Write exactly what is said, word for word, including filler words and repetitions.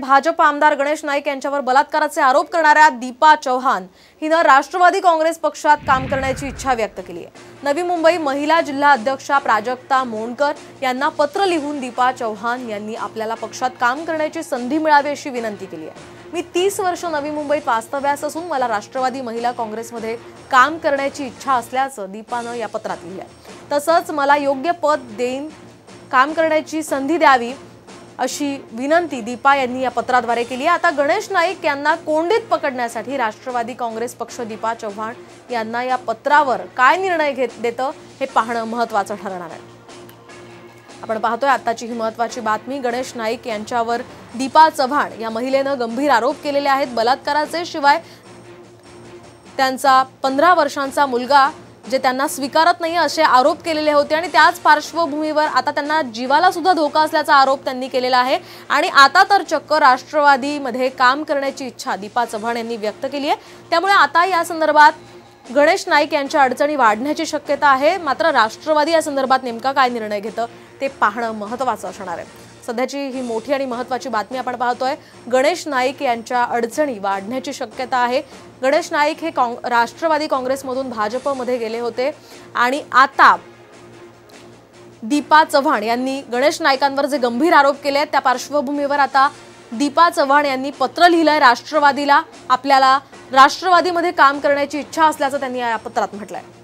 भाजप आमदार गणेश नाईक यांच्यावर बलात्काराचे आरोप करणाऱ्या दीपा चव्हाण हिने राष्ट्रवादी काँग्रेस पक्षात काम करण्याची इच्छा व्यक्त केली आहे। नवी मुंबई महिला जिल्हा अध्यक्षा प्राजक्ता मोणकर यांना पत्र लिहून दीपा चव्हाण यांनी आपल्याला पक्षात काम करण्याची संधी मिळावी अशी विनंती केली आहे। मी तीस वर्ष नवी मुंबईत वास्तव्यास असून मला राष्ट्रवादी महिला काँग्रेसमध्ये काम करण्याची इच्छा असल्याचं दीपाने या पत्रात लिहिले आहे। तसंच मला योग्य पद देईन काम करण्याची संधी द्यावी अशी विनंती दीपा यांनी या पत्राद्वारे केली आहे। आता गणेश नाईक यांना कोंडीत पकडण्यासाठी राष्ट्रवादी काँग्रेस पक्ष दीपा चव्हाण यांना या पत्रावर काय निर्णय घेत देतं हे पाहणं महत्त्वाचं ठरणार आहे। आपण पाहतोय आताची ही महत्त्वाची बातमी। गणेश नाईक यांच्यावर दीपा चव्हाण या महिलेने गंभीर आरोप केलेले आहेत बलात्काराचे। शिवाय त्यांचा पंधरा वर्षांचा मुलगा जे त्यांना स्वीकारत नाही असे आरोप केलेले होते आणि त्याच पार्श्वभूमीवर आता त्यांना जीवाला सुद्धा धोका असल्याचा आरोप त्यांनी केलेला आहे। आणि आता तर चक्क राष्ट्रवादीमध्ये काम करण्याची इच्छा दीपा चव्हाण यांनी व्यक्त केली आहे। त्यामुळे आता या संदर्भात गणेश नाईक यांच्या अडचणी वाढण्याची शक्यता आहे। मात्र राष्ट्रवादी या संदर्भात नेमका काय निर्णय घेतं ते पाहणं महत्त्वाचं असणार आहे। सध्याची ही मोठी आणि महत्त्वाची बातमी आपण पाहतोय। गणेश नाईक यांच्या अडचणी वाढण्याची शक्यता आहे। गणेश नाईक हे राष्ट्रवादी काँग्रेसमधून भाजपमध्ये गेले होते आणि आता दीपा चव्हाण यांनी गणेश नाईकांवर जे गंभीर आरोप केले आहेत त्या पार्श्वभूमीवर आता दीपा चव्हाण यांनी पत्र लिहिलंय राष्ट्रवादीला। आपल्याला राष्ट्रवादीमध्ये काम करण्याची इच्छा असल्याचं त्यांनी या पत्रात म्हटलंय।